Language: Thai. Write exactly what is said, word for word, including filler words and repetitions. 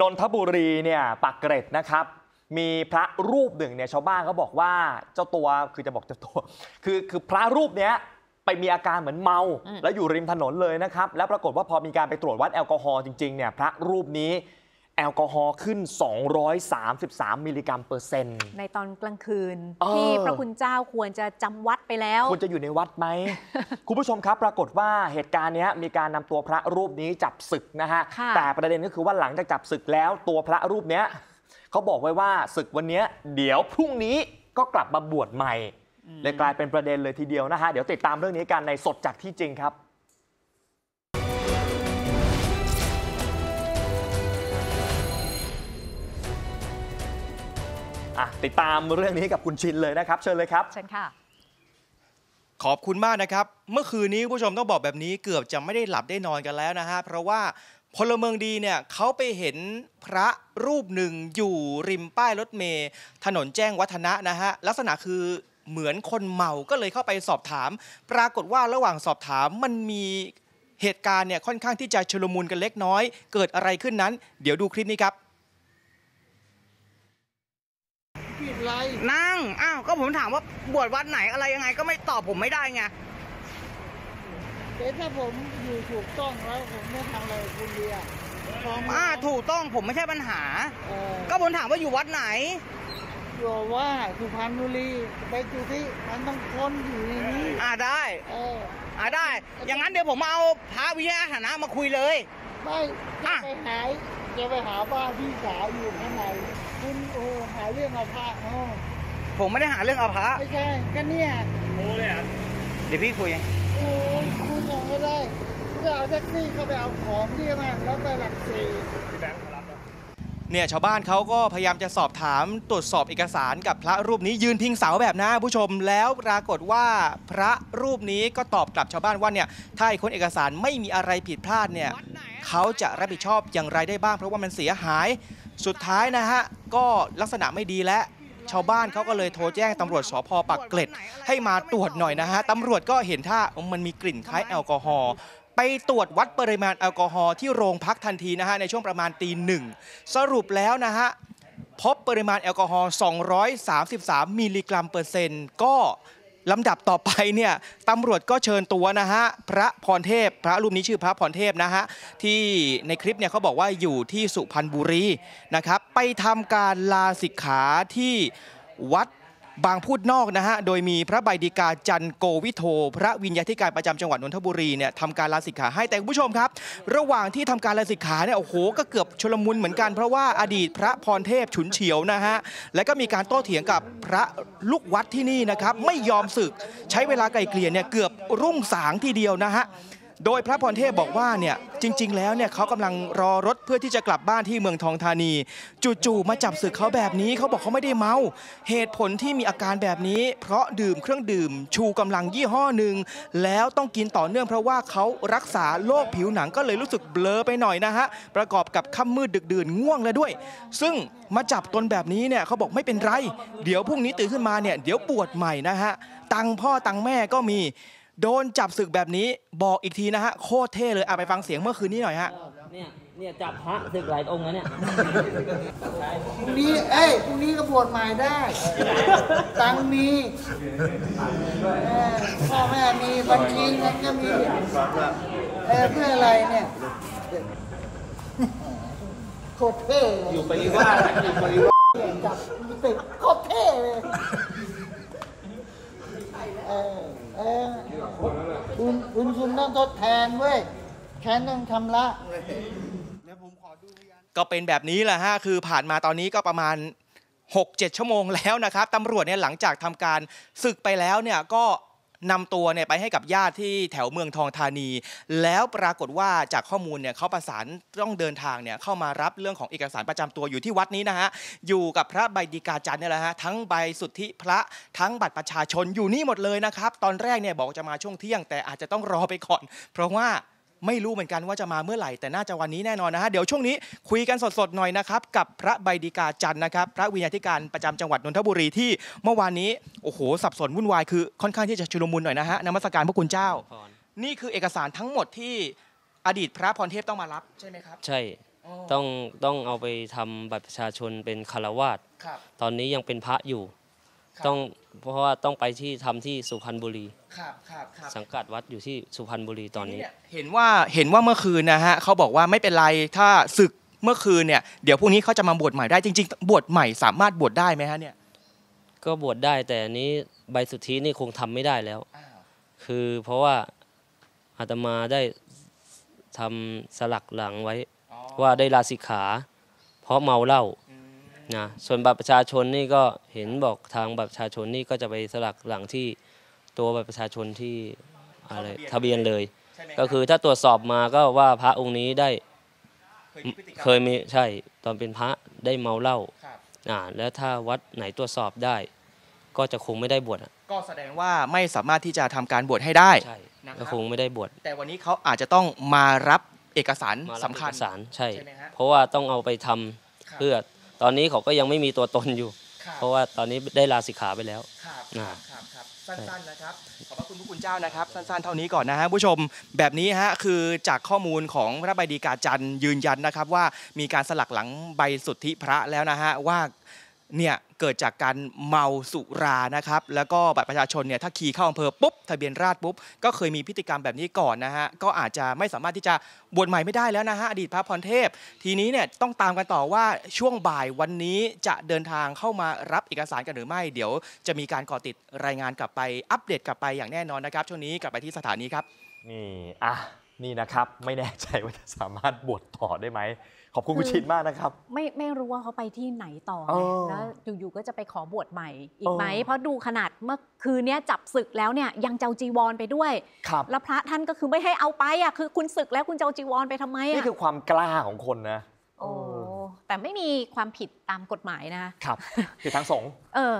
นนทบุรีเนี่ยปากเกร็ดนะครับมีพระรูปหนึ่งเนี่ยชาวบ้านเขาบอกว่าเจ้าตัวคือจะบอกเจ้าตัวคือคือพระรูปเนี้ยไปมีอาการเหมือนเมาแล้วอยู่ริมถนนเลยนะครับแล้วปรากฏว่าพอมีการไปตรวจวัดแอลกอฮอล์จริงๆเนี่ยพระรูปนี้แอลกอฮอล์ขึ้นสองร้อยสามสิบสามมิลลิกรัมเปอร์เซ็นต์ในตอนกลางคืนที่พระคุณเจ้าควรจะจำวัดไปแล้วควรจะอยู่ในวัดไหม คุณผู้ชมครับปรากฏว่าเหตุการณ์นี้มีการนำตัวพระรูปนี้จับศึกนะฮะ แต่ประเด็นก็คือว่าหลังจากจับศึกแล้วตัวพระรูปนี้เขาบอกไว้ว่าศึกวันนี้เดี๋ยวพรุ่งนี้ก็กลับมาบวชใหม่เลยกลายเป็นประเด็นเลยทีเดียวนะฮะเดี๋ยวติดตามเรื่องนี้กันในสดจากที่จริงครับติดตามเรื่องนี้กับคุณชินเลยนะครับเชิญเลยครับเชิญค่ะขอบคุณมากนะครับเมื่อคืนนี้ผู้ชมต้องบอกแบบนี้เกือบจะไม่ได้หลับได้นอนกันแล้วนะฮะเพราะว่าพลเมืองดีเนี่ยเขาไปเห็นพระรูปหนึ่งอยู่ริมป้ายรถเมล์ถนนแจ้งวัฒนะนะฮะลักษณะคือเหมือนคนเมาก็เลยเข้าไปสอบถามปรากฏว่าระหว่างสอบถามมันมีเหตุการณ์เนี่ยค่อนข้างที่จะชุลมุนกันเล็กน้อยเกิดอะไรขึ้นนั้นเดี๋ยวดูคลิปนี้ครับนั่งอ้าวก็ผมถามว่าบวชวัดไหนอะไรยังไงก็ไม่ตอบผมไม่ได้ไงเดี๋ยวถ้าผมอยู่ถูกต้องแล้วผมไม่ทำอะไรคุณเดียอ่าถูกต้องผมไม่ใช่ปัญหาก็ผมถามว่าอยู่วัดไหนอยู่ว่าสุพรรณบุรีไปจุดที่มันต้องคนอยู่ในนี้อ่าได้อ่าได้อย่างนั้นเดี๋ยวผมเอาพระวิทยาฐานะมาคุยเลยไม่จะไปหาจะไปหาบ้านพี่สาวอยู่ข้างในคุณโอหาเรื่องอาภะผมไม่ได้หาเรื่องอาภะไม่ใช่ก็เนี่ยโอ้เลยอ่ะเดี๋ยวพี่คุยยังโอ้คุยยังไม่ได้ก็เอาแท็กซี่เข้าไปเอาของที่มาแล้วไปหลักสี่เนี่ยชาวบ้านเขาก็พยายามจะสอบถามตรวจสอบเอกสารกับพระรูปนี้ยืนพิงเสาแบบนะผู้ชมแล้วปรากฏว่าพระรูปนี้ก็ตอบกลับชาวบ้านว่าเนี่ยถ้าคนเอกสารไม่มีอะไรผิดพลาดเนี่ยเขาจะรับผิดชอบอย่างไรได้บ้างเพราะว่ามันเสียหายสุดท้ายนะฮะก็ลักษณะไม่ดีและชาวบ้านเขาก็เลยโทรแจ้งตำรวจสภ.ปากเกร็ดให้มาตรวจหน่อยนะฮะตำรวจก็เห็นท่ามันมีกลิ่นคล้ายแอลกอฮอล์ไปตรวจวัดปริมาณแอลกอฮอล์ที่โรงพักทันทีนะฮะในช่วงประมาณตีหนึ่งสรุปแล้วนะฮะพบปริมาณแอลกอฮอล์สองร้อยสามสิบสามมิลลิกรัมเปอร์เซ็นต์ก็ลำดับต่อไปเนี่ยตำรวจก็เชิญตัวนะฮะพระพรเทพพระรูปนี้ชื่อพระพรเทพนะฮะที่ในคลิปเนี่ยเขาบอกว่าอยู่ที่สุพรรณบุรีนะครับไปทำการลาสิกขาที่วัดบางพูดนอกนะฮะโดยมีพระใบดีกาจันโกวิโธพระวิญญาธิการประจำจังหวัดนนทบุรีเนี่ยทำการลาสิกขาให้แต่คุณผู้ชมครับระหว่างที่ทำการลาสิกขาเนี่ยโอ้โหก็เกือบชุลมุนเหมือนกันเพราะว่าอดีตพระพรเทพฉุนเฉียวนะฮะและก็มีการโต้เถียงกับพระลูกวัดที่นี่นะครับไม่ยอมสึกใช้เวลาไกลเกลี่ยเนี่ยเกือบรุ่งสางทีเดียวนะฮะโดยพระพรเทพบอกว่าเนี่ยจริงๆแล้วเนี่ยเขากำลังรอรถเพื่อที่จะกลับบ้านที่เมืองทองธานีจู่ๆมาจับศึกเขาแบบนี้เขาบอกเขาไม่ได้เมาเหตุผลที่มีอาการแบบนี้เพราะดื่มเครื่องดื่มชูกำลังยี่ห้อหนึ่งแล้วต้องกินต่อเนื่องเพราะว่าเขารักษาโรคผิวหนังก็เลยรู้สึกเบลอไปหน่อยนะฮะประกอบกับค่ำมืดดึกดื่นง่วงแล้วด้วยซึ่งมาจับตนแบบนี้เนี่ยเขาบอกไม่เป็นไรเดี๋ยวพรุ่งนี้ตื่นขึ้นมาเนี่ยเดี๋ยวปวดใหม่นะฮะตังพ่อตังแม่ก็มีโดนจับศึกแบบนี้บอกอีกทีนะฮะโคตรเท่เลยเอาไปฟังเสียงเมื่อคืนนี้หน่อยฮะเนี่ยเนี่ยจับพระศึกหลายองค์นะเนี่ยพรุ่งนี้เอ้ยพรุ่งนี้ก็บวชใหม่ได้ตังมีพ่อแม่มีบัญชีเงินก็มีเออเพื่ออะไรเนี่ยโคตรเท่อยู่ปริวาสอยู่ปริวาสจับศึกโคตรเท่เลยคุณคุณคุณต้องทดแทนเว้ยแทนต้องทำละก็เป็นแบบนี้แหละฮะคือผ่านมาตอนนี้ก็ประมาณ หกถึงเจ็ด ชั่วโมงแล้วนะครับตำรวจเนี่ยหลังจากทำการสึกไปแล้วเนี่ยก็นำตัวเนี่ยไปให้กับญาติที่แถวเมืองทองธานีแล้วปรากฏว่าจากข้อมูลเนี่ยเขาประสานต้องเดินทางเนี่ยเข้ามารับเรื่องของเอกสารประจำตัวอยู่ที่วัดนี้นะฮะอยู่กับพระใบดีกาจันเนี่ยแหละฮะทั้งใบสุทธิพระทั้งบัตรประชาชนอยู่นี่หมดเลยนะครับตอนแรกเนี่ยบอกจะมาช่วงเที่ยงแต่อาจจะต้องรอไปก่อนเพราะว่าไม่รู้เหมือนกันว่าจะมาเมื่อไหร่แต่น่าจะวันนี้แน่นอนนะฮะเดี๋ยวช่วงนี้คุยกันสดๆหน่อยนะครับกับพระใบดีกาจันนะครับพระวิญญาธิการประจำจังหวัดนนทบุรีที่เมื่อวานนี้โอ้โหสับสนวุ่นวายคือค่อนข้างที่จะชุลมุนหน่อยนะฮะนมัสการพระคุณเจ้านี่คือเอกสารทั้งหมดที่อดีตพระพรเทพต้องมารับใช่ไหมครับใช่ ต้องต้องเอาไปทำบัตรประชาชนเป็นคารวาสตอนนี้ยังเป็นพระอยู่ต้องเพราะว่าต้องไปที่ทำที่สุพรรณบุรีสังกัดวัดอยู่ที่สุพรรณบุรีตอนนี้เห็นว่าเห็นว่าเมื่อคืนนะฮะเขาบอกว่าไม่เป็นไรถ้าศึกเมื่อคืนเนี่ยเดี๋ยวพรุ่งนี้เขาจะมาบวชใหม่ได้จริงๆบวชใหม่สามารถบวชได้ไหมฮะเนี่ยก็บวชได้แต่อันนี้ใบสุทธินี่คงทำไม่ได้แล้วคือเพราะว่าอาตมาได้ทำสลักหลังไว้ว่าได้ลาสิกขาเพราะเมาเหล้านะส่วนบัตรประชาชนนี่ก็เห็นบอกทางบัตรประชาชนนี่ก็จะไปสลักหลังที่ตัวบัตรประชาชนที่อะไรทะเบียนเลยก็คือถ้าตรวจสอบมาก็ว่าพระองค์นี้ได้เคยมีใช่ตอนเป็นพระได้เมาเหล้าอ่าแล้วถ้าวัดไหนตรวจสอบได้ก็จะคงไม่ได้บวชก็แสดงว่าไม่สามารถที่จะทำการบวชให้ได้ก็คงไม่ได้บวชแต่วันนี้เขาอาจจะต้องมารับเอกสารสำคัญเอกสารใช่เพราะว่าต้องเอาไปทำเพื่อตอนนี้เขาก็ยังไม่มีตัวตนอยู่เพราะว่าตอนนี้ได้ลาสิกขาไปแล้วครับครับสั้นๆนะครับขอบพระคุณพระคุณเจ้านะครับสั้นๆเท่านี้ก่อนนะฮะผู้ชมแบบนี้ฮะคือจากข้อมูลของพระใบดีกาจันทร์ยืนยันนะครับว่ามีการสลักหลังใบสุทธิพระแล้วนะฮะว่าเนี่ยเกิดจากการเมาสุรานะครับแล้วก็บัตรประชาชนเนี่ยถ้าขี่เข้าอำเภอปุ๊บทะเบียนราษฎร์ปุ๊บก็เคยมีพฤติกรรมแบบนี้ก่อนนะฮะก็อาจจะไม่สามารถที่จะบวชใหม่ไม่ได้แล้วนะฮะอดีตพระพรเทพทีนี้เนี่ยต้องตามกันต่อว่าช่วงบ่ายวันนี้จะเดินทางเข้ามารับเอกสารกันหรือไม่เดี๋ยวจะมีการก่อติดรายงานกลับไปอัปเดตกลับไปอย่างแน่นอนนะครับช่วงนี้กลับไปที่สถานีครับนี่อ่ะนี่นะครับไม่แน่ใจว่าจะสามารถบวชต่อได้ไหมขอบคุณคุณชินมากนะครับไม่ไม่รู้ว่าเขาไปที่ไหนต่อแล้วอยู่ๆก็จะไปขอบวชใหม่อีกไหมเพราะดูขนาดเมื่อคืนนี้จับศึกแล้วเนี่ยยังเจ้าจีวรไปด้วยแล้วพระท่านก็คือไม่ให้เอาไปอ่ะคือคุณศึกแล้วคุณเจ้าจีวรไปทำไมอ่ะนี่คือความกล้าของคนนะโอ้แต่ไม่มีความผิดตามกฎหมายนะครับคือทั้งสองเออ